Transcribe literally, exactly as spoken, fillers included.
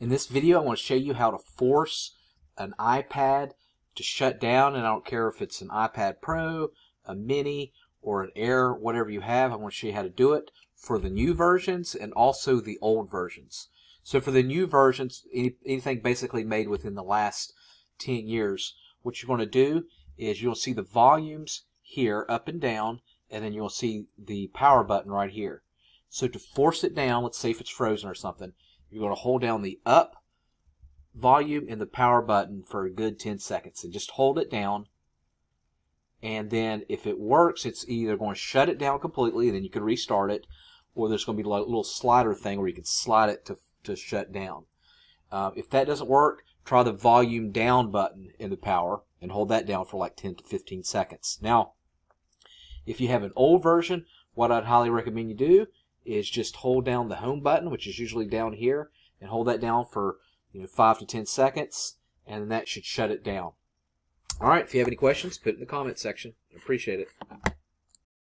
In this video, I want to show you how to force an iPad to shut down, and I don't care if it's an iPad Pro, a Mini, or an Air, whatever you have. I want to show you how to do it for the new versions and also the old versions. So for the new versions, any, anything basically made within the last ten years, what you're going to do is you'll see the volumes here up and down, and then you'll see the power button right here. So to force it down, let's say if it's frozen or something, you're going to hold down the up volume and the power button for a good ten seconds and just hold it down, and then if it works, it's either going to shut it down completely and then you can restart it, or there's going to be a little slider thing where you can slide it to, to shut down. Uh, if that doesn't work, try the volume down button in the power and hold that down for like ten to fifteen seconds. Now, if you have an old version, what I'd highly recommend you do is just hold down the home button, which is usually down here, and hold that down for, you know, five to ten seconds, and that should shut it down. All right, if you have any questions, put it in the comment section. I appreciate it.